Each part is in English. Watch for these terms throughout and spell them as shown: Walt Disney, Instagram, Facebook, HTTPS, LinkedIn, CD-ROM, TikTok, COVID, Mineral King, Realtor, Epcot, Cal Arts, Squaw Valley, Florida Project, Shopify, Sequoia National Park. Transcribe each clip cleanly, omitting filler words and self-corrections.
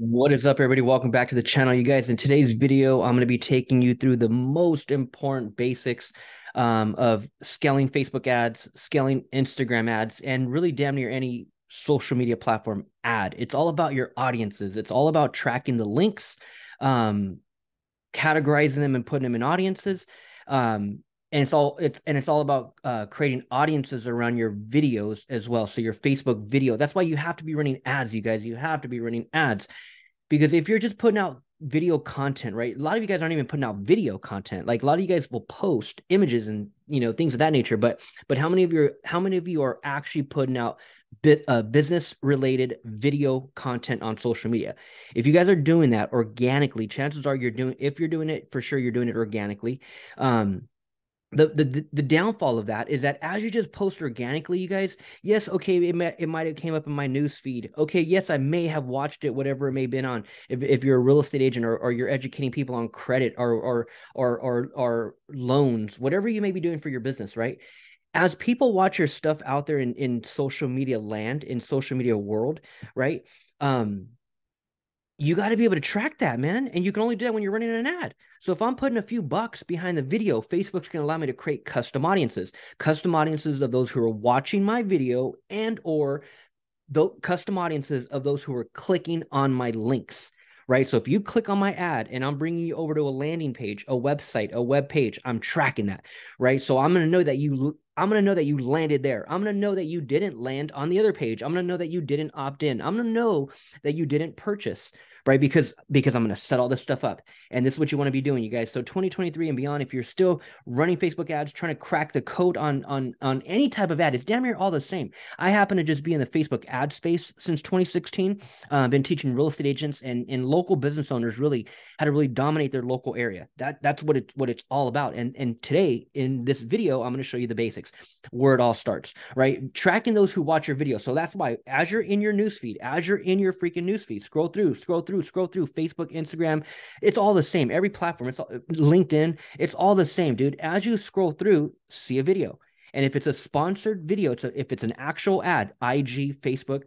What is up, everybody? Welcome back to the channel, you guys. In today's video, I'm going to be taking you through the most important basics of scaling Facebook ads, scaling Instagram ads, and really damn near any social media platform ad. It's all about your audiences. It's all about tracking the links, categorizing them and putting them in audiences. And it's all about creating audiences around your videos as well. So your Facebook video, that's why you have to be running ads, you guys. You have to be running ads, because if you're just putting out video content, right? A lot of you guys aren't even putting out video content. Like, a lot of you guys will post images and, you know, things of that nature. But how many of you are actually putting out business related video content on social media? If you guys are doing that organically, chances are you're doing it organically. The downfall of that is that as you just post organically, you guys, yes, okay, it might have came up in my news feed. Okay, yes, I may have watched it, whatever it may have been on. If you're a real estate agent or you're educating people on credit or loans, whatever you may be doing for your business, right? As people watch your stuff out there in social media land, in social media world, right? You got to be able to track that, man. And you can only do that when you're running an ad. So if I'm putting a few bucks behind the video, Facebook's going to allow me to create custom audiences of those who are watching my video and or the custom audiences of those who are clicking on my links, right? So if you click on my ad and I'm bringing you over to a landing page, a website, a web page, I'm tracking that, right? So I'm going to know that you landed there. I'm going to know that you didn't land on the other page. I'm going to know that you didn't opt in. I'm going to know that you didn't purchase, right? Because I'm going to set all this stuff up. And this is what you want to be doing, you guys. So 2023 and beyond, if you're still running Facebook ads, trying to crack the code on any type of ad, it's damn near all the same. I happen to just be in the Facebook ad space since 2016. I've been teaching real estate agents and local business owners really how to really dominate their local area. That's what it's all about. And today in this video, I'm going to show you the basics, where it all starts, right? Tracking those who watch your video. So that's why as you're in your newsfeed, as you're in your freaking newsfeed, scroll through, Facebook, Instagram, it's all the same. Every platform, it's all, LinkedIn, it's all the same, dude. As you scroll through, see a video. And if it's a sponsored video, if it's an actual ad, IG, Facebook,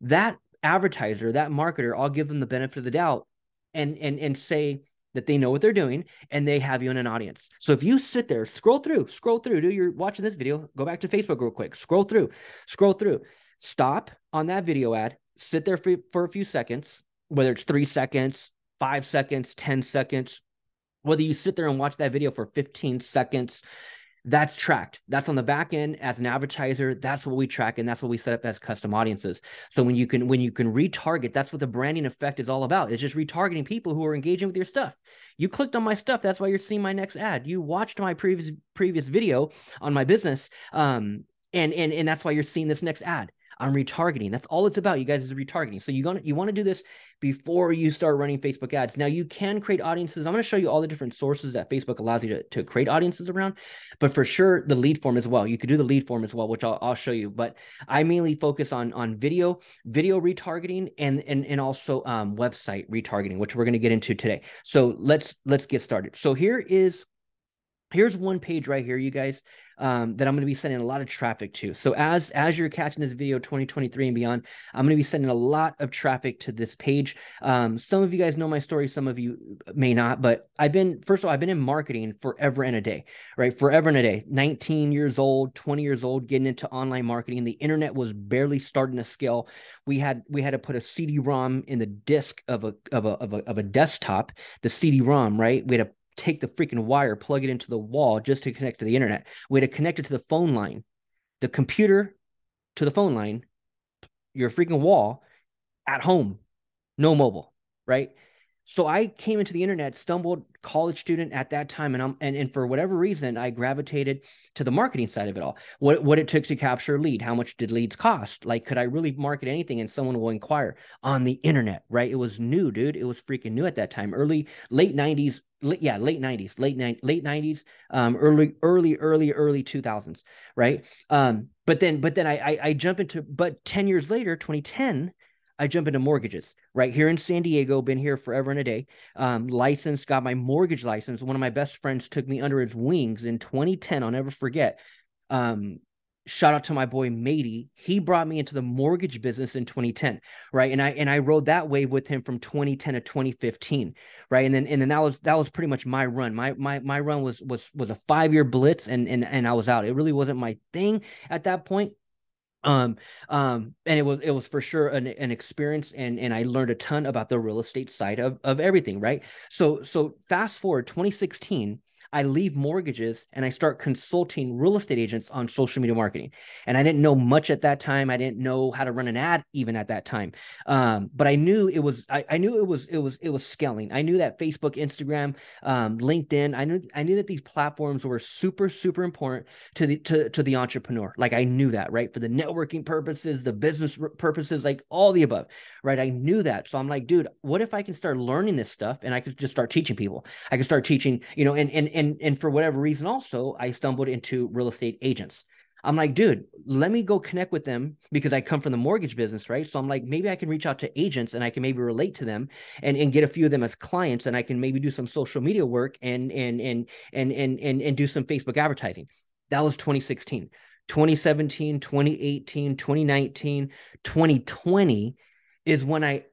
that advertiser, that marketer, I'll give them the benefit of the doubt and say that they know what they're doing and they have you in an audience. So if you sit there, scroll through, dude, you're watching this video, go back to Facebook real quick, scroll through, stop on that video ad, sit there for a few seconds, whether it's 3 seconds, 5 seconds, 10 seconds, whether you sit there and watch that video for 15 seconds, that's tracked. That's on the back end as an advertiser. That's what we track, and that's what we set up as custom audiences. So when you can retarget, that's what the branding effect is all about. It's just retargeting people who are engaging with your stuff. You clicked on my stuff. That's why you're seeing my next ad. You watched my previous video on my business, and that's why you're seeing this next ad. I'm retargeting. That's all it's about, you guys, is retargeting. So you want to do this before you start running Facebook ads. Now, you can create audiences. I'm going to show you all the different sources that Facebook allows you to create audiences around, but for sure, the lead form as well. You could do the lead form as well, which I'll show you, but I mainly focus on video retargeting and also website retargeting, which we're going to get into today. So let's get started. So here's one page right here, you guys, that I'm going to be sending a lot of traffic to. So as you're catching this video, 2023 and beyond, I'm going to be sending a lot of traffic to this page. Some of you guys know my story, some of you may not, but first of all, I've been in marketing forever and a day, right? Forever and a day, 19 years old, 20 years old, getting into online marketing. The internet was barely starting to scale. We had to put a CD-ROM in the disk of a desktop, the CD-ROM, right? We had to take the freaking wire, plug it into the wall just to connect to the internet. We had to connect it to the phone line, the computer to the phone line, your freaking wall at home, no mobile, right? So I came into the internet, stumbled, college student at that time, and for whatever reason, I gravitated to the marketing side of it all. What it took to capture a lead, how much did leads cost? Like, could I really market anything and someone will inquire on the internet, right? It was new, dude. It was freaking new at that time. Late 90s, early 2000s, right? But 10 years later, 2010, I jump into mortgages, right? Here in San Diego, been here forever and a day. Licensed, got my mortgage license. One of my best friends took me under his wings in 2010. I'll never forget. shout out to my boy Matey. He brought me into the mortgage business in 2010, right? And I rode that wave with him from 2010 to 2015, right? And then that was pretty much my run. My run was a 5-year blitz, and I was out. It really wasn't my thing at that point. And it was for sure an experience, and I learned a ton about the real estate side of everything, right? So fast forward 2016. I leave mortgages and I start consulting real estate agents on social media marketing. And I didn't know much at that time. I didn't know how to run an ad even at that time. But I knew it was, I knew it was scaling. I knew that Facebook, Instagram, LinkedIn, I knew that these platforms were super, super important to the entrepreneur. Like I knew that, right? For the networking purposes, the business purposes, like all the above, right? I knew that. So I'm like, dude, what if I can start learning this stuff and I could just start teaching people? I could start teaching, you know, and for whatever reason, also, I stumbled into real estate agents. I'm like, dude, let me go connect with them because I come from the mortgage business, right? So I'm like, maybe I can reach out to agents and I can maybe relate to them and get a few of them as clients, and I can maybe do some social media work and do some Facebook advertising. That was 2016, 2017, 2018, 2019, 2020. Is when I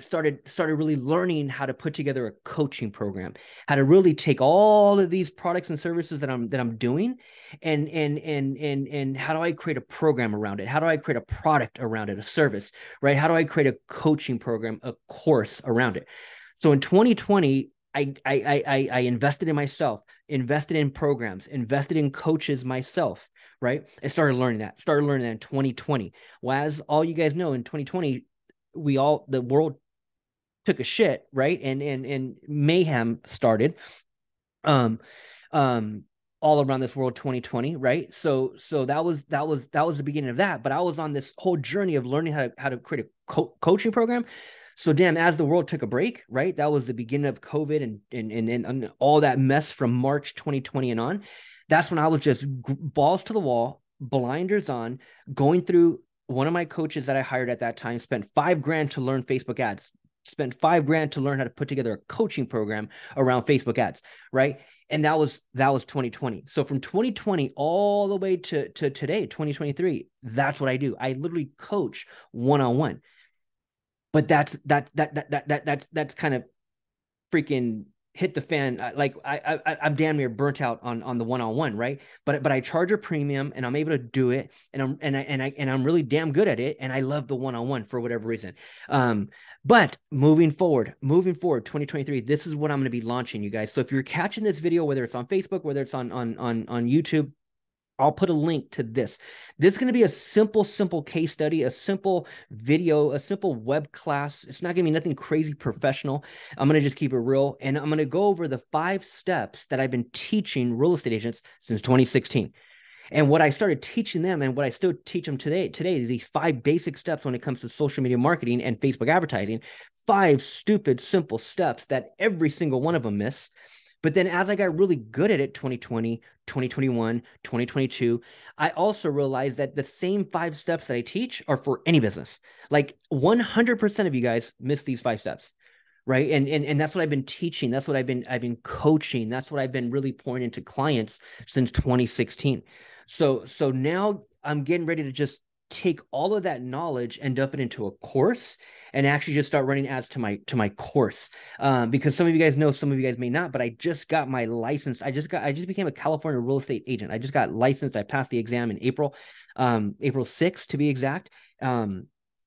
started really learning how to put together a coaching program, how to really take all of these products and services that I'm doing, and how do I create a program around it? How do I create a product around it, a service, right? How do I create a coaching program, a course around it? So in 2020, I invested in myself, invested in programs, invested in coaches myself. Right. I started learning that in 2020. Well, as all you guys know, in 2020, the world took a shit. Right. And mayhem started all around this world, 2020. Right. So that was the beginning of that. But I was on this whole journey of learning how to create a coaching program. So damn, as the world took a break, right, that was the beginning of COVID and all that mess from March 2020 and on. That's when I was just balls to the wall, blinders on, going through. One of my coaches that I hired at that time spent $5,000 to learn Facebook ads, spent $5,000 to learn how to put together a coaching program around Facebook ads, right? And that was 2020. So from 2020 all the way to today, 2023, that's what I do. I literally coach one-on-one. But that's kind of freaking hit the fan. Like I'm damn near burnt out on the one-on-one, right? But I charge a premium and I'm able to do it, and I'm really damn good at it, and I love the one-on-one for whatever reason. But moving forward, 2023, this is what I'm going to be launching, you guys. So if you're catching this video, whether it's on Facebook, whether it's on YouTube, I'll put a link to this. This is going to be a simple case study, a simple video, a simple web class. It's not going to be nothing crazy professional. I'm going to just keep it real. And I'm going to go over the 5 steps that I've been teaching real estate agents since 2016. And what I started teaching them and what I still teach them today, these 5 basic steps when it comes to social media marketing and Facebook advertising, 5 stupid, simple steps that every single one of them miss. But then as I got really good at it, 2020, 2021, 2022, I also realized that the same 5 steps that I teach are for any business. Like 100% of you guys miss these 5 steps, right? And that's what I've been teaching. That's what I've been coaching. That's what I've been really pouring into clients since 2016. So now I'm getting ready to just take all of that knowledge and dump it into a course and actually just start running ads to my course. Because some of you guys know, some of you guys may not, but I just got my license. I just became a California real estate agent. I just got licensed. I passed the exam in April 6th to be exact. And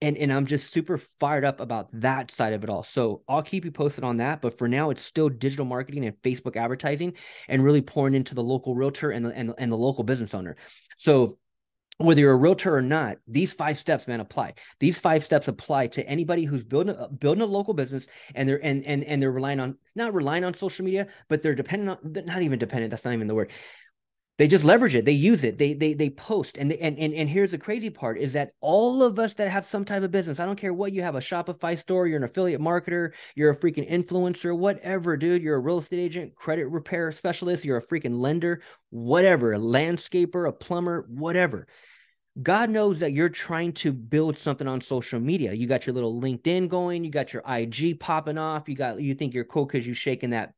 I'm just super fired up about that side of it all. So I'll keep you posted on that. But for now, it's still digital marketing and Facebook advertising and really pouring into the local realtor and the local business owner. So whether you're a realtor or not, these 5 steps, man, apply. These 5 steps apply to anybody who's building a local business and they're not relying on social media, but they're not even dependent. That's not even the word. They just leverage it. They use it. They post. And here's the crazy part is that all of us that have some type of business, I don't care what you have, a Shopify store, you're an affiliate marketer, you're a freaking influencer, whatever, dude, you're a real estate agent, credit repair specialist, you're a freaking lender, whatever, a landscaper, a plumber, whatever. God knows that you're trying to build something on social media. You got your little LinkedIn going, you got your IG popping off, you think you're cool because you're shaking that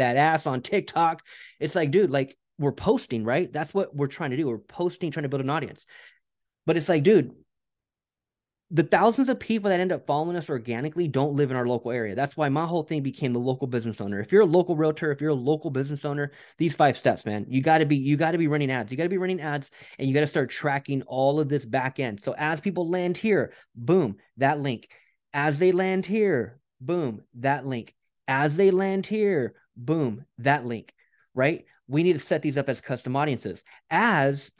ass on TikTok. It's like, dude, like we're posting, right? That's what we're trying to do. We're posting, trying to build an audience. But it's like, dude, the thousands of people that end up following us organically don't live in our local area. That's why my whole thing became the local business owner. If you're a local realtor, if you're a local business owner, these 5 steps, man, you got to be running ads. You got to be running ads, and you got to start tracking all of this back end. So as people land here, boom, that link. As they land here, boom, that link. As they land here, boom, that link, right? We need to set these up as custom audiences. As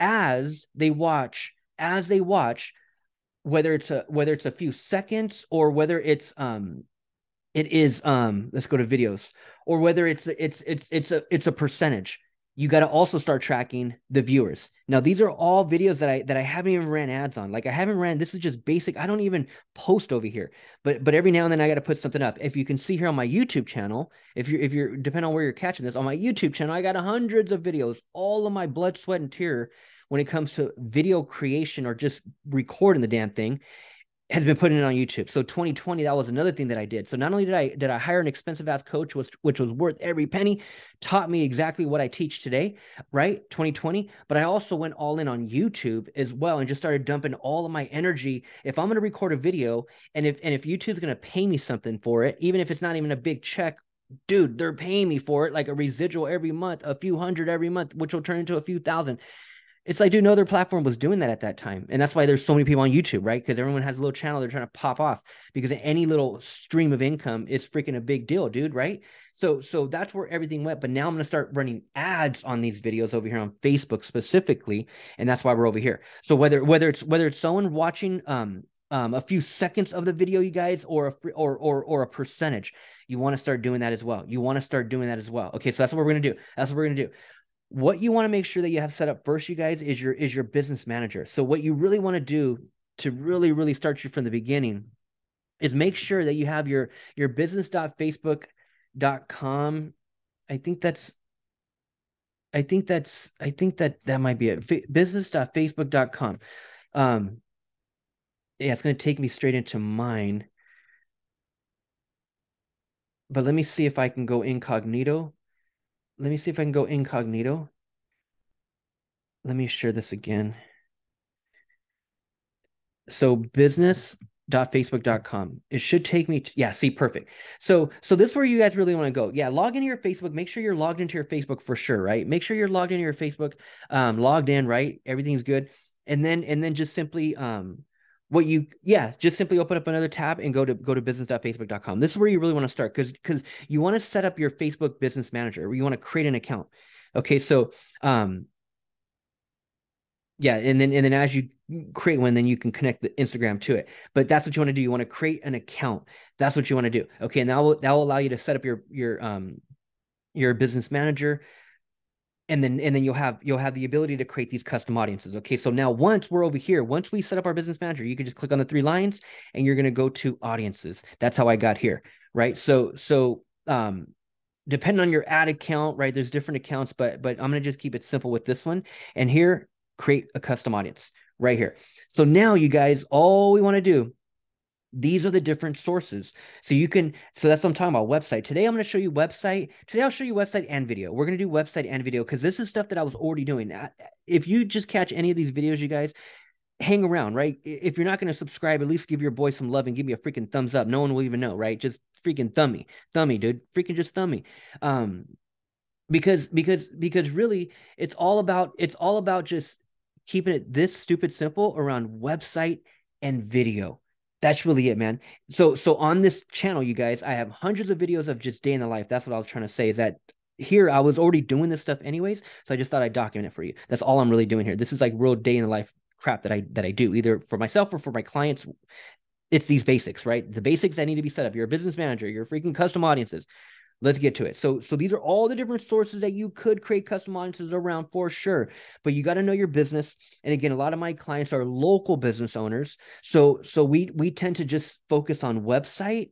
they watch, whether it's a few seconds, or whether it's let's go to videos, or whether it's a percentage, you got to also start tracking the viewers. Now, these are all videos that I haven't even ran ads on. Like, I haven't ran, this is just basic. I don't even post over here, but every now and then I got to put something up. If you can see here on my YouTube channel, if you're depending on where you're catching this, on my YouTube channel, I got hundreds of videos, all of my blood, sweat, and tear when it comes to video creation or just recording the damn thing, has been putting it on YouTube. So 2020, that was another thing that I did. So not only did I hire an expensive ass coach, which was worth every penny, taught me exactly what I teach today, right? 2020. But I also went all in on YouTube as well and just started dumping all of my energy. If I'm going to record a video, and if YouTube's going to pay me something for it, even if it's not even a big check, dude, they're paying me for it, like a residual every month, a few hundred every month, which will turn into a few thousand. It's like, dude, no other platform was doing that at that time. And that's why there's so many people on YouTube, right? Because everyone has a little channel they're trying to pop off, because any little stream of income is freaking a big deal, dude, right? So that's where everything went. But now I'm going to start running ads on these videos over here on Facebook specifically. And that's why we're over here. So whether it's someone watching a few seconds of the video, you guys, or a percentage, you want to start doing that as well. Okay, so that's what we're going to do. What you want to make sure that you have set up first, you guys, is your business manager. So what you really want to do to really, really start you from the beginning is make sure that you have your business.facebook.com. I think that might be it. Business.facebook.com. Yeah, it's going to take me straight into mine, but let me see if I can go incognito. Let me share this again. So business.facebook.com. It should take me to, yeah, see, perfect. So this is where you guys really want to go. Yeah, log into your Facebook. Make sure you're logged into your Facebook for sure, right? Make sure you're logged into your Facebook, logged in, right? Everything's good. And then just simply just simply open up another tab and go to business.facebook.com. This is where you really want to start, because you want to set up your Facebook business manager, where you want to create an account. Okay. So, and then as you create one, then you can connect the Instagram to it, but that's what you want to do. You want to create an account. That's what you want to do. Okay. And that will allow you to set up your business manager. And then you'll have the ability to create these custom audiences. Okay. So now once we're over here, once we set up our business manager, you can just click on the 3 lines and you're going to go to audiences. That's how I got here. Right. So, depending on your ad account, right, there's different accounts, but I'm going to just keep it simple with this one, and here, create a custom audience right here. So now, you guys, all we want to do, these are the different sources. So that's what I'm talking about, website. Today, I'm going to show you website. Today, I'll show you website and video. We're going to do website and video, because this is stuff that I was already doing. If you just catch any of these videos, you guys, hang around, right? If you're not going to subscribe, at least give your boy some love and give me a freaking thumbs up. No one will even know, right? Just freaking thumb me, dude. Freaking just thumb me. Because really, it's all about just keeping it this stupid simple around website and video. That's really it, man. So on this channel, you guys, I have hundreds of videos of just day in the life. That's what I was trying to say, is that here I was already doing this stuff anyways, so I just thought I'd document it for you. That's all I'm really doing here. This is like real day in the life crap that I do, either for myself or for my clients. It's these basics, right? The basics that need to be set up. You're a business manager, your freaking custom audiences. Let's get to it. So these are all the different sources that you could create custom audiences around for sure, but you got to know your business. And again, a lot of my clients are local business owners. So we tend to just focus on website,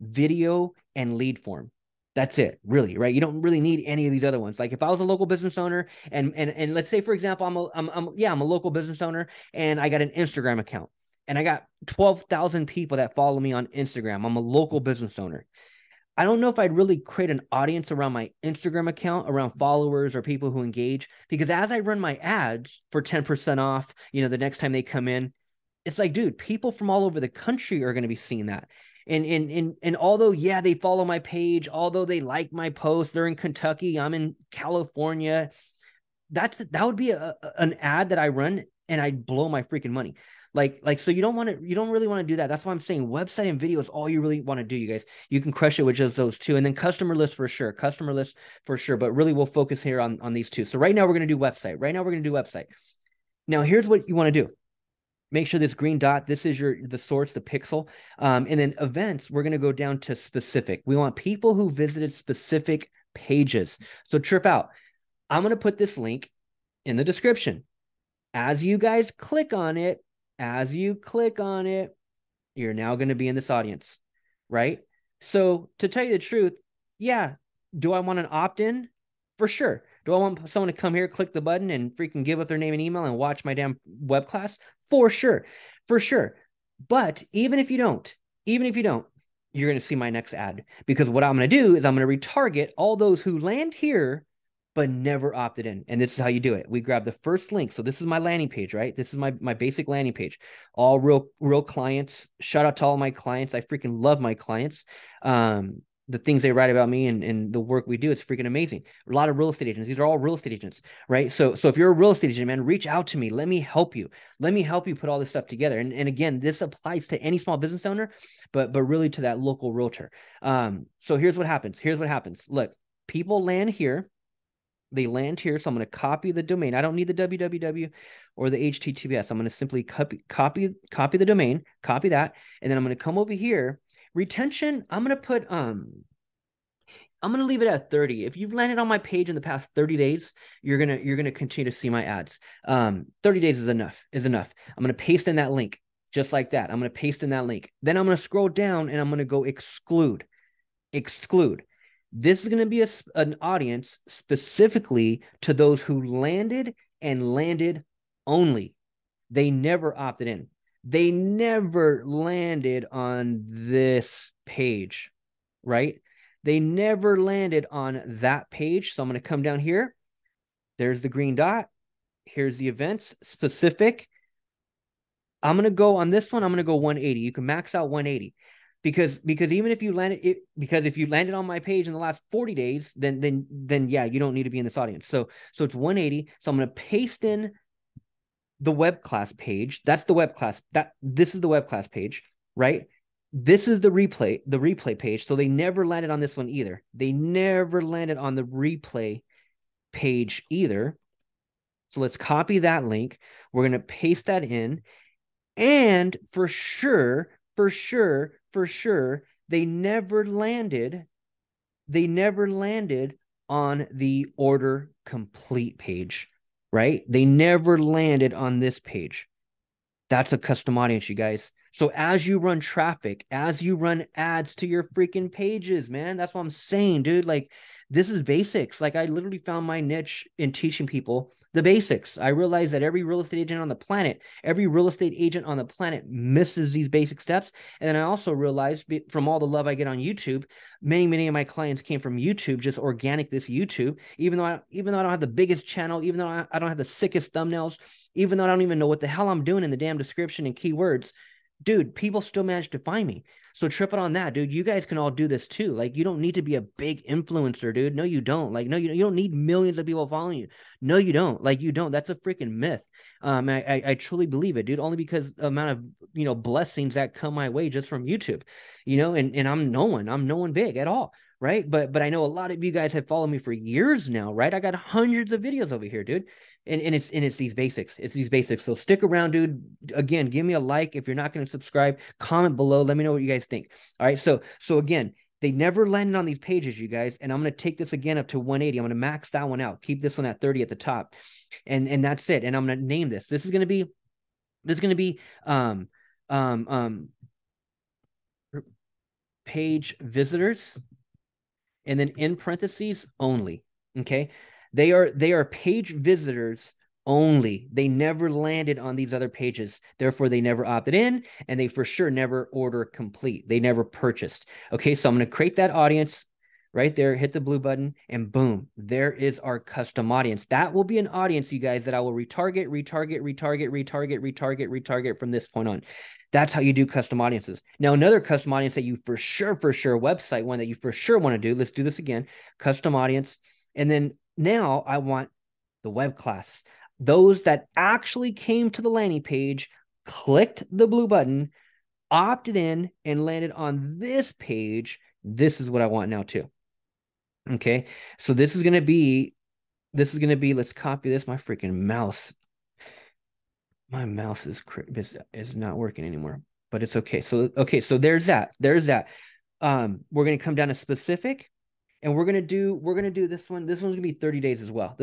video, and lead form. That's it, really, right? You don't really need any of these other ones. Like if I was a local business owner and let's say, for example, I'm a local business owner and I got an Instagram account and I got 12,000 people that follow me on Instagram. I'm a local business owner. I don't know if I'd really create an audience around my Instagram account, around followers or people who engage, because as I run my ads for 10% off, the next time they come in, it's like, dude, people from all over the country are going to be seeing that. And although, yeah, they follow my page, although they like my post, they're in Kentucky, I'm in California. That would be an ad that I run and I'd blow my freaking money. So you don't really want to do that. That's why I'm saying website and video is all you really want to do, you guys. You can crush it with just those two. And then customer list for sure. But really we'll focus here on these two. So right now we're going to do website. Now here's what you want to do. Make sure this green dot, this is the source, the pixel. And then events, we're going to go down to specific. We want people who visited specific pages. So trip out. I'm going to put this link in the description. As you click on it, you're now going to be in this audience, right? So to tell you the truth, yeah, do I want an opt-in? For sure. Do I want someone to come here, click the button, and freaking give up their name and email and watch my damn web class? For sure. But even if you don't, you're going to see my next ad, because what I'm going to do is I'm going to retarget all those who land here but never opted in. And this is how you do it. We grab the first link. So this is my landing page, right? This is my basic landing page. All real clients. Shout out to all my clients. I freaking love my clients. The things they write about me and the work we do, it's freaking amazing. A lot of real estate agents. These are all real estate agents, right? So if you're a real estate agent, man, reach out to me. Let me help you. Let me help you put all this stuff together. And again, this applies to any small business owner, but really to that local realtor. So here's what happens. Look, people land here. They land here, so I'm going to copy the domain. I don't need the www or the HTTPS. I'm going to simply copy the domain, copy that, and then I'm going to come over here. Retention, I'm going to put I'm going to leave it at 30. If you've landed on my page in the past 30 days, you're gonna continue to see my ads. 30 days is enough. I'm going to paste in that link just like that. Then I'm going to scroll down and I'm going to go exclude. This is going to be an audience specifically to those who landed and landed only. They never opted in. They never landed on this page, right? They never landed on that page. So I'm going to come down here. There's the green dot. Here's the events specific. I'm going to go on this one. I'm going to go 180. You can max out 180. Because even if you landed it, because if you landed on my page in the last 40 days, then yeah, you don't need to be in this audience. So it's 180. So I'm going to paste in the web class page. That's the web class. This is the web class page, right? This is the replay page. So they never landed on this one either. They never landed on the replay page either. So let's copy that link. We're going to paste that in, and for sure, they never landed on the order complete page, right? They never landed on this page. That's a custom audience, you guys. So as you run traffic, as you run ads to your freaking pages, man, that's what I'm saying, dude. This is basics. I literally found my niche in teaching people the basics. I realized that every real estate agent on the planet misses these basic steps. And then I also realized, from all the love I get on YouTube, many, many of my clients came from YouTube, just organic this YouTube, even though I don't have the biggest channel, even though I don't have the sickest thumbnails, even though I don't even know what the hell I'm doing in the damn description and keywords, dude, people still managed to find me. So trip it on that, dude. You guys can all do this too. You don't need to be a big influencer, dude. No, you don't. No, you don't need millions of people following you. No, you don't. You don't. That's a freaking myth. I truly believe it, dude, only because the amount of, blessings that come my way just from YouTube, and I'm no one big at all. Right. But I know a lot of you guys have followed me for years now. Right. I got hundreds of videos over here, dude. And it's these basics. So stick around, dude. Again, give me a like. If you're not going to subscribe, comment below. Let me know what you guys think. All right. So again, they never landed on these pages, you guys. And I'm going to take this again up to 180. I'm going to max that one out. Keep this one at 30 at the top. And that's it. And I'm going to name this. This is going to be page visitors. And then in parentheses only. Okay. They are page visitors only. They never landed on these other pages. Therefore, they never opted in, and they for sure never order complete. They never purchased. Okay, so I'm going to create that audience right there, hit the blue button, and boom, there is our custom audience. That will be an audience, you guys, that I will retarget from this point on. That's how you do custom audiences. Now, another custom audience that you for sure, website one that you for sure want to do. Let's do this again, custom audience. And then now I want the web class. Those that actually came to the landing page, clicked the blue button, opted in, and landed on this page. This is what I want now too. Okay, so this is going to be, let's copy this. My freaking mouse. My mouse is not working anymore, but it's okay. So there's that. We're going to come down to specific, and we're going to do this one. This one's going to be 30 days as well.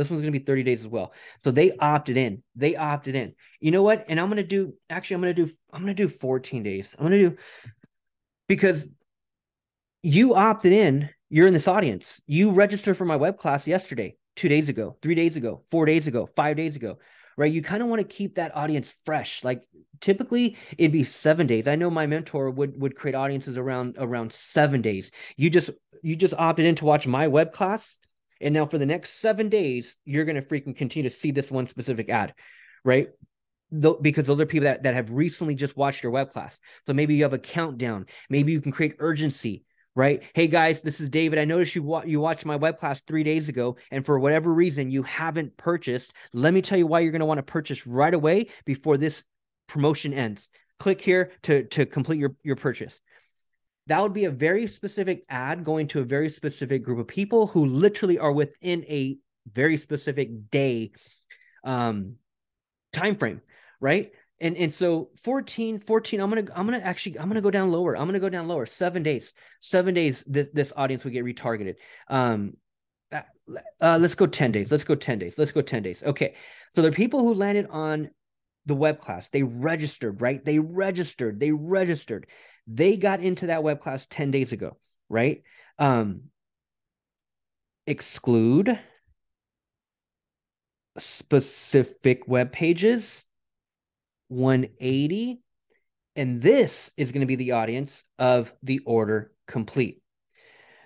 So they opted in. You know what? And I'm going to do 14 days. Because you opted in, you're in this audience. You registered for my web class yesterday, 2 days ago, 3 days ago, 4 days ago, 5 days ago, right? You kind of want to keep that audience fresh. Like typically it'd be 7 days. I know my mentor would create audiences around 7 days. You just opted in to watch my web class. And now for the next 7 days, you're going to freaking continue to see this one specific ad, right? Because those are people that have recently just watched your web class. So maybe you have a countdown. Maybe you can create urgency. Right? Hey guys, this is David. I noticed you watched my web class 3 days ago, and for whatever reason you haven't purchased. Let me tell you why you're going to want to purchase right away before this promotion ends. Click here to complete your purchase. That would be a very specific ad going to a very specific group of people who literally are within a very specific day time frame, right? And so 14, I'm going to go down lower. 7 days. This audience will get retargeted. Let's go 10 days. Okay. So there are people who landed on the web class. They registered, right? They got into that web class 10 days ago, right? Exclude specific web pages. 180, and this is going to be the audience of the order complete.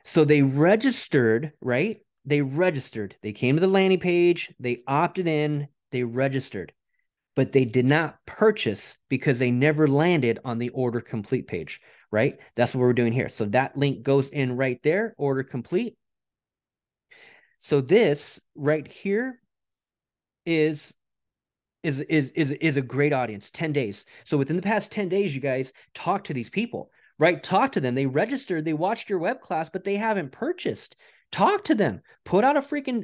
So they registered, right? They came to the landing page, they opted in, they registered, but they did not purchase because they never landed on the order complete page, right? That's what we're doing here. So that link goes in right there, order complete. So this right here is a great audience, 10 days. So within the past 10 days, you guys talk to these people, right? Talk to them. They registered, they watched your web class, but they haven't purchased. Talk to them, put out a freaking,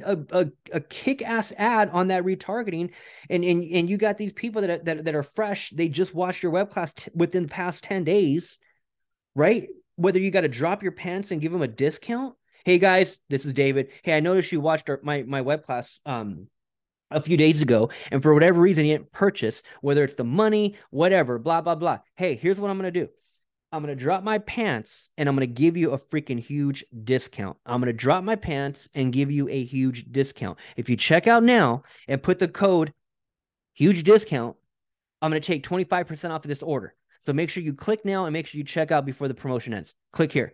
a kick-ass ad on that retargeting. And you got these people that are fresh. They just watched your web class within the past 10 days, right? Whether you got to drop your pants and give them a discount. Hey guys, this is David. Hey, I noticed you watched my web class, a few days ago, and for whatever reason, you didn't purchase, whether it's the money, whatever, blah, blah, blah. Hey, here's what I'm going to do. I'm going to drop my pants and I'm going to give you a freaking huge discount. If you check out now and put the code huge discount, I'm going to take 25% off of this order. So make sure you click now and make sure you check out before the promotion ends. Click here.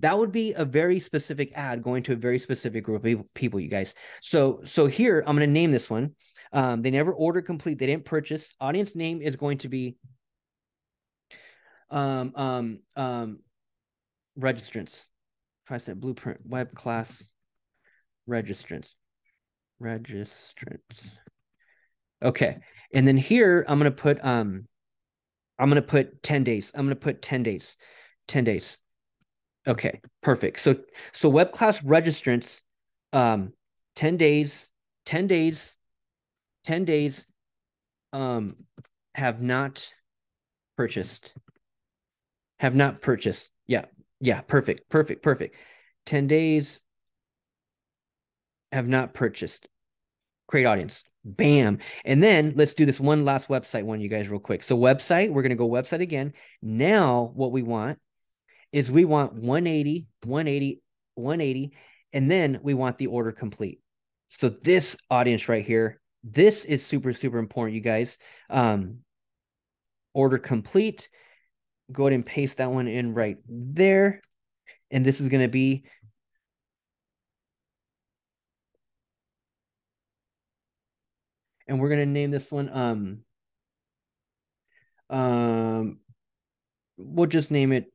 That would be a very specific ad going to a very specific group of people, you guys. So here, I'm going to name this one. They never ordered complete. They didn't purchase. Audience name is going to be registrants. If I said blueprint, web class, registrants. Okay. And then here, I'm going to put 10 days. 10 days. Okay, perfect. So web class registrants, 10 days, have not purchased. Yeah. Perfect. 10 days have not purchased. Create audience. Bam. And then let's do this one last website one, you guys, real quick. So website, we're going to go website again. Now what we want is we want 180, and then we want the order complete. So this audience right here This is super, super important, you guys. Order complete. Go ahead and paste that one in right there. And this is going to be and we're going to name this one, we'll just name it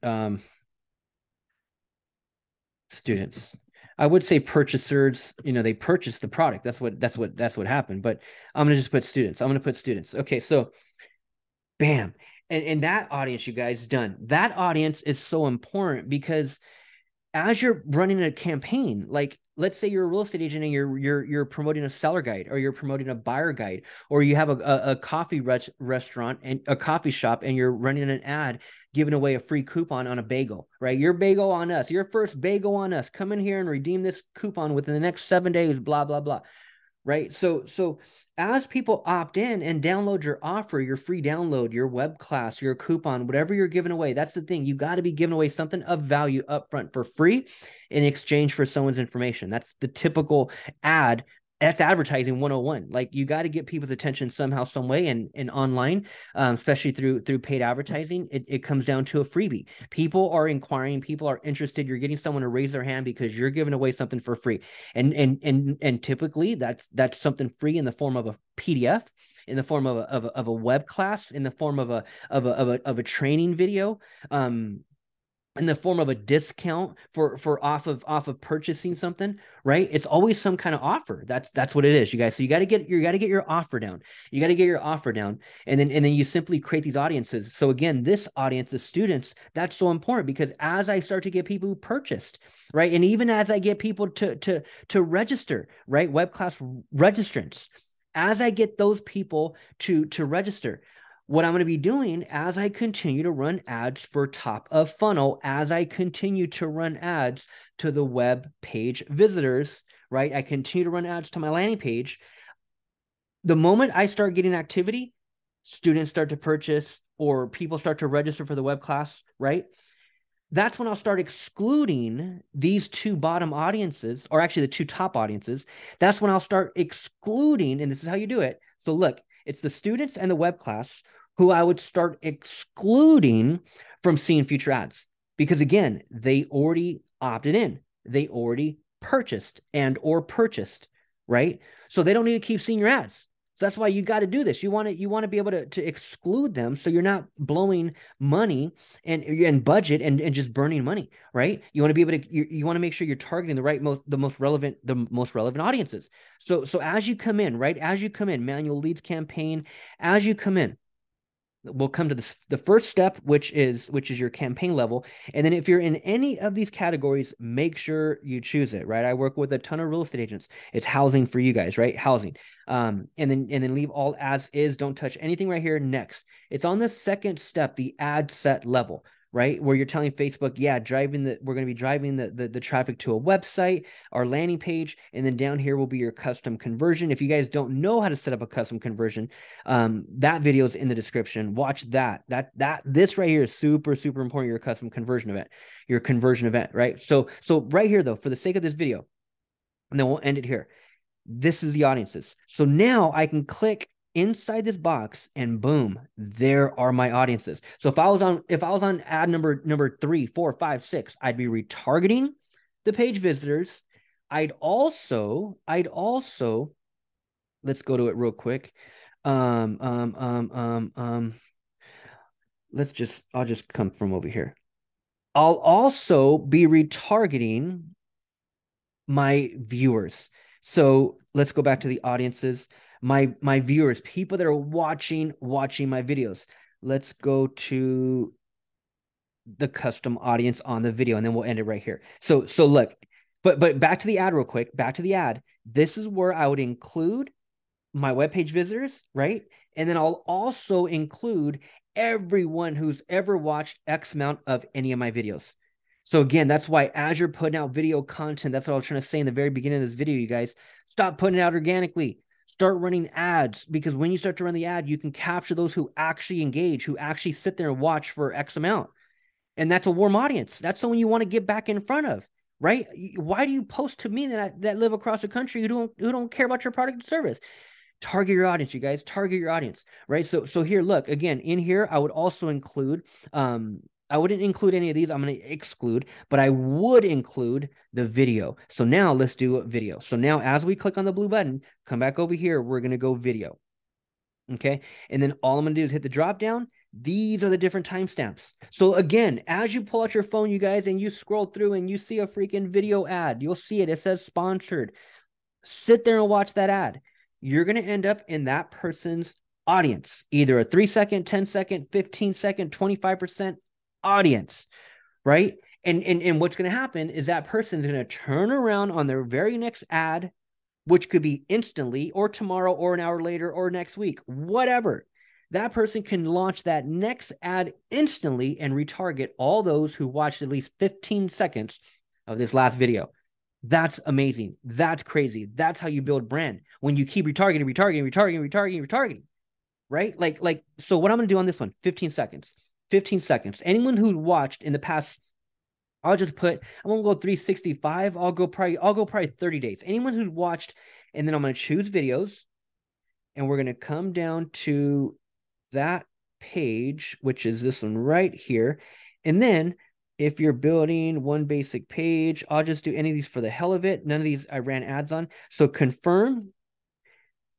students. I would say purchasers, you know, they purchased the product. That's what happened. But I'm going to just put students. I'm going to put students. Okay, so bam. And that audience, you guys, done. That audience is so important because as you're running a campaign, like let's say you're a real estate agent and you're promoting a seller guide or you're promoting a buyer guide, or you have a coffee restaurant and a coffee shop and you're running an ad giving away a free coupon on a bagel, right? Your bagel on us, your first bagel on us, come in here and redeem this coupon within the next 7 days, blah, blah, blah, right? So as people opt in and download your offer, your free download, your web class, your coupon, whatever you're giving away, that's the thing. You got to be giving away something of value upfront for free in exchange for someone's information. That's the typical ad. That's advertising 101. Like you got to get people's attention somehow, some way, and online, especially through paid advertising, it comes down to a freebie. People are inquiring, people are interested. You're getting someone to raise their hand because you're giving away something for free, and typically that's something free in the form of a PDF, in the form of a web class, in the form of a training video, in the form of a discount for off of purchasing something, right? It's always some kind of offer. That's what it is, you guys. So you got to get your offer down. You got to get your offer down, and then you simply create these audiences. So again, this audience, the students, that's so important because as I start to get people who purchased, right, and even as I get people to register, right, web class registrants, as I get those people to register. What I'm going to be doing as I continue to run ads for top of funnel, as I continue to run ads to the web page visitors, right? I continue to run ads to my landing page. The moment I start getting activity, students start to purchase or people start to register for the web class, right? That's when I'll start excluding these two bottom audiences, or actually the two top audiences. That's when I'll start excluding, and this is how you do it. So look, it's the students and the web class who I would start excluding from seeing future ads because, again, they already opted in. They already purchased or purchased, right? So they don't need to keep seeing your ads. So that's why you got to do this. You want to be able to exclude them so you're not blowing money and budget and just burning money, right? You want to be able to you want to make sure you're targeting the most relevant audiences. So as you come in, right? As you come in, manual leads campaign, as you come in, we'll come to the first step, which is your campaign level. And then if you're in any of these categories, make sure you choose it, right? I work with a ton of real estate agents. It's housing for you guys, right? Housing. And then leave all as is. Don't touch anything right here. Next. It's on the second step, the ad set level, right? Where you're telling Facebook, yeah, we're going to be driving the traffic to a website, our landing page. And then down here will be your custom conversion. If you guys don't know how to set up a custom conversion, that video is in the description. Watch that. This right here is super, super important. Your conversion event, right? So right here though, for the sake of this video, and then we'll end it here. This is the audiences. So now I can click inside this box and boom, there are my audiences. So if I was on ad number 3, 4, 5, 6, I'd be retargeting the page visitors. I'd also, let's go to it real quick. I'll just come from over here. I'll also be retargeting my viewers. So let's go back to the audiences. My viewers, people that are watching my videos. Let's go to the custom audience on the video, and then we'll end it right here. So look, but back to the ad real quick. Back to the ad. This is where I would include my webpage visitors, right? And then I'll also include everyone who's ever watched X amount of any of my videos. So again, that's why as you're putting out video content, that's what I was trying to say in the very beginning of this video, you guys. Stop putting it out organically. Start running ads, because when you start to run the ad, you can capture those who actually engage, who actually sit there and watch for X amount. And that's a warm audience. That's someone you want to get back in front of, right? Why do you post to me that live across the country who don't care about your product and service? Target your audience, you guys. Target your audience, right? So here, look, again, in here, I would also include, I wouldn't include any of these. I'm going to exclude, but I would include the video. So now let's do a video. So now as we click on the blue button, come back over here, we're going to go video. Okay. And then all I'm going to do is hit the drop down. These are the different timestamps. So again, as you pull out your phone, you guys, and you scroll through and you see a freaking video ad, you'll see it. It says sponsored. Sit there and watch that ad. You're going to end up in that person's audience, either a 3-second, 10-second, 15-second, 25% audience, right? And what's going to happen is that person's going to turn around on their very next ad, which could be instantly or tomorrow or an hour later or next week, whatever. That person can launch that next ad instantly and retarget all those who watched at least 15 seconds of this last video. That's amazing. That's crazy. That's how you build brand. When you keep retargeting, right? Like, so what I'm going to do on this one, 15 seconds. Anyone who watched in the past, I'll just put, I won't go 365. I'll go probably 30 days. Anyone who watched, and then I'm going to choose videos, and we're going to come down to that page, which is this one right here. And then if you're building one basic page, I'll just do any of these for the hell of it. None of these I ran ads on. So confirm.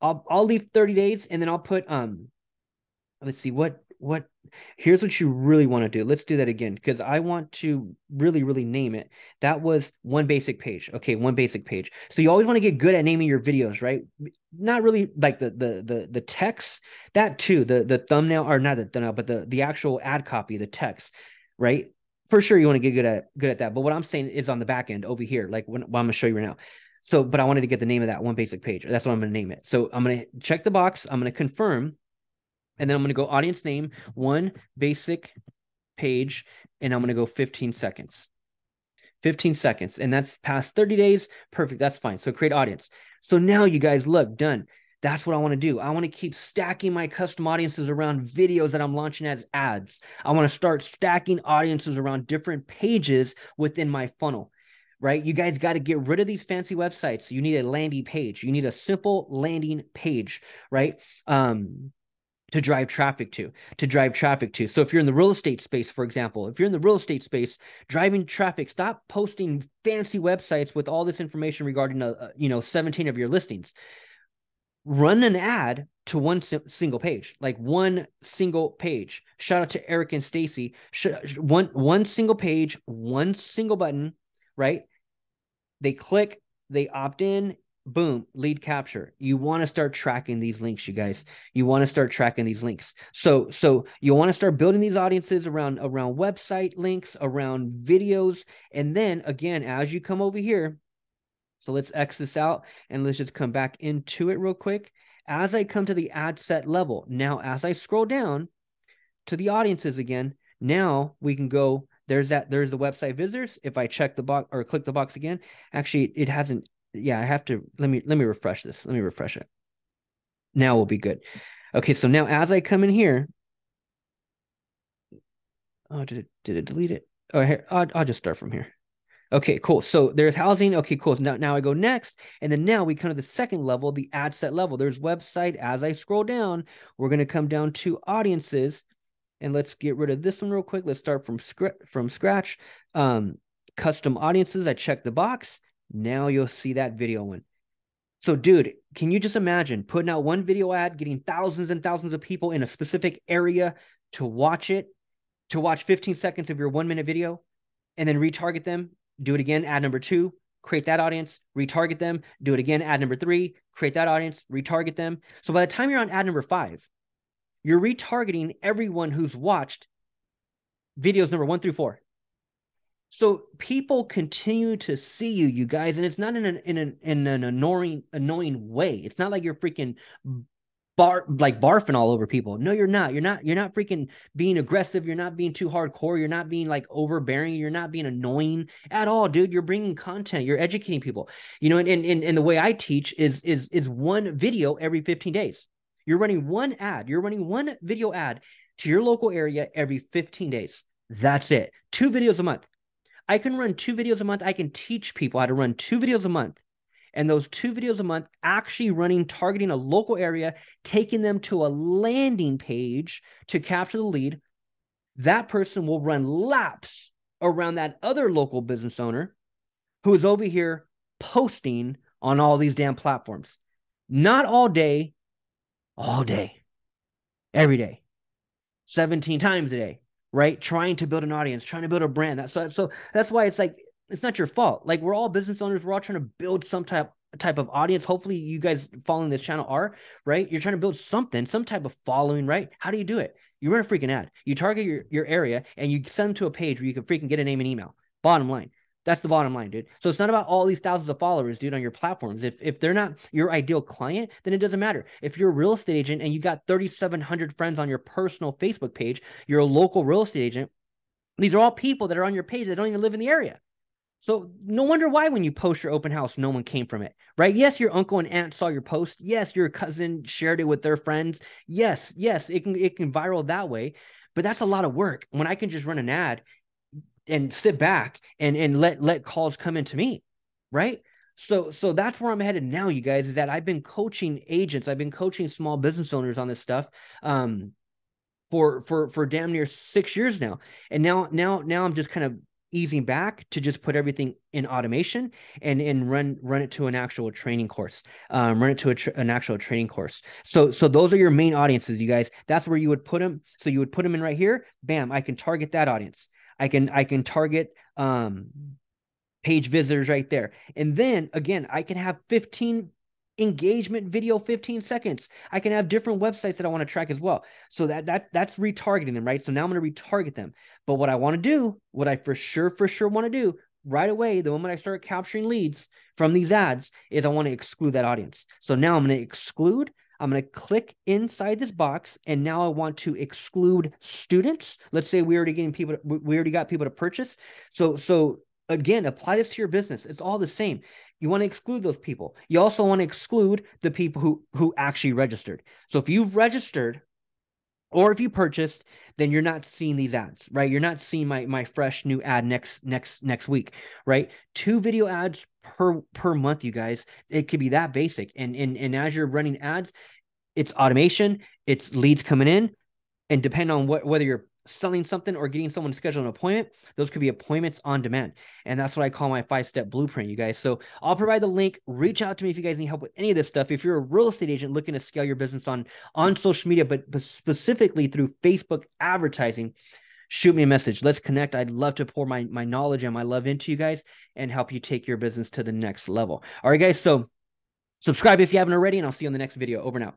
I'll leave 30 days, and then I'll put, let's see what, here's what you really want to do. Let's do that again, because I want to really, really name it. That was one basic page. Okay. One basic page. So you always want to get good at naming your videos, right? Not really like the text, that too, the thumbnail, or not the thumbnail, but the actual ad copy, the text, right? For sure, you want to get good at that. But what I'm saying is on the back end over here, like when, well, I'm going to show you right now. So, but I wanted to get the name of that one basic page. That's what I'm going to name it. So I'm going to check the box. I'm going to confirm. And then I'm going to go audience name, one basic page, and I'm going to go 15 seconds. And that's past 30 days. Perfect. That's fine. So create audience. So now you guys, look, done. That's what I want to do. I want to keep stacking my custom audiences around videos that I'm launching as ads. I want to start stacking audiences around different pages within my funnel, right? You guys got to get rid of these fancy websites. You need a landing page. You need a simple landing page, right? To drive traffic to, So if you're in the real estate space, for example, driving traffic, stop posting fancy websites with all this information regarding, 17 of your listings. Run an ad to one single page, like one single page. Shout out to Eric and Stacy. One single page, one single button, right? They click, they opt in, boom, lead capture. You want to start tracking these links, you guys. So you want to start building these audiences around website links, around videos. And then again, as you come over here, so let's X this out and let's just come back into it real quick. As I come to the ad set level, now as I scroll down to the audiences again, now we can go, there's the website visitors. If I check the box or click the box again, actually it hasn't. Yeah, I have to, let me refresh this. Let me refresh it. Now we'll be good. Okay, so now as I come in here, oh, did it delete it? Oh, here, I'll just start from here. Okay, cool. So there's housing. Okay, cool. Now I go next. And then now we come to the second level, the ad set level. There's website. As I scroll down, we're going to come down to audiences. And let's get rid of this one real quick. Let's start from scratch. Custom audiences. I check the box. Now you'll see that video one. So dude, can you just imagine putting out one video ad, getting thousands and thousands of people in a specific area to watch it, to watch 15 seconds of your 1-minute video, and then retarget them, do it again, ad number 2, create that audience, retarget them, do it again, ad number 3, create that audience, retarget them. So by the time you're on ad number 5, you're retargeting everyone who's watched videos number 1 through 4. So people continue to see you, you guys, and it's not in an annoying way. It's not like you're freaking barfing all over people. No, you're not. You're not freaking being aggressive. You're not being too hardcore. You're not being like overbearing. You're not being annoying at all, dude. You're bringing content. You're educating people. You know, and the way I teach is one video every 15 days. You're running one ad. You're running one video ad to your local area every 15 days. That's it. 2 videos a month. I can run 2 videos a month. I can teach people how to run 2 videos a month And those 2 videos a month actually running, targeting a local area, taking them to a landing page to capture the lead, that person will run laps around that other local business owner who is over here posting on all these damn platforms. Not all day, all day, every day, 17 times a day, right? Trying to build an audience, trying to build a brand. So that's why it's like, it's not your fault. Like, we're all business owners. We're all trying to build some type of audience. Hopefully you guys following this channel are, right? You're trying to build something, some type of following, right? How do you do it? You run a freaking ad. You target your area and you send them to a page where you can freaking get a name and email. Bottom line. That's the bottom line, dude. So it's not about all these thousands of followers, dude, on your platforms. If they're not your ideal client, then it doesn't matter. If you're a real estate agent and you got 3,700 friends on your personal Facebook page, you're a local real estate agent. These are all people that are on your page that don't even live in the area. So no wonder why when you post your open house, no one came from it, right? Yes, your uncle and aunt saw your post. Yes, your cousin shared it with their friends. Yes, it can viral that way, but that's a lot of work. When I can just run an ad and sit back and let calls come into me, right? So that's where I'm headed now, you guys, is that I've been coaching agents. I've been coaching small business owners on this stuff for damn near 6 years now. And now I'm just kind of easing back to just put everything in automation and run it to an actual training course, an actual training course. So those are your main audiences, you guys. That's where you would put them. So you would put them in right here. Bam, I can target that audience. I can target page visitors right there. And then again, I can have 15 engagement video, 15 seconds. I can have different websites that I want to track as well. So that's retargeting them, right? So now I'm going to retarget them. But what I want to do, what I for sure want to do right away, the moment I start capturing leads from these ads, is I want to exclude that audience. So now I'm going to exclude. I'm going to click inside this box, and now I want to exclude students. Let's say we already got people to purchase. So again, apply this to your business. It's all the same. You want to exclude those people. You also want to exclude the people who actually registered. So if you've registered or if you purchased, then you're not seeing these ads, right? You're not seeing my fresh new ad next week, right? 2 video ads per month, you guys. It could be that basic. And as you're running ads, it's automation, it's leads coming in, and depending on whether you're selling something or getting someone to schedule an appointment, those could be appointments on demand. And that's what I call my 5-step blueprint, you guys. So I'll provide the link. Reach out to me if you guys need help with any of this stuff. If you're a real estate agent looking to scale your business on social media, but specifically through Facebook advertising, shoot me a message. Let's connect. I'd love to pour my knowledge and my love into you guys and help you take your business to the next level. All right, guys. So subscribe if you haven't already, and I'll see you on the next video. Over and out.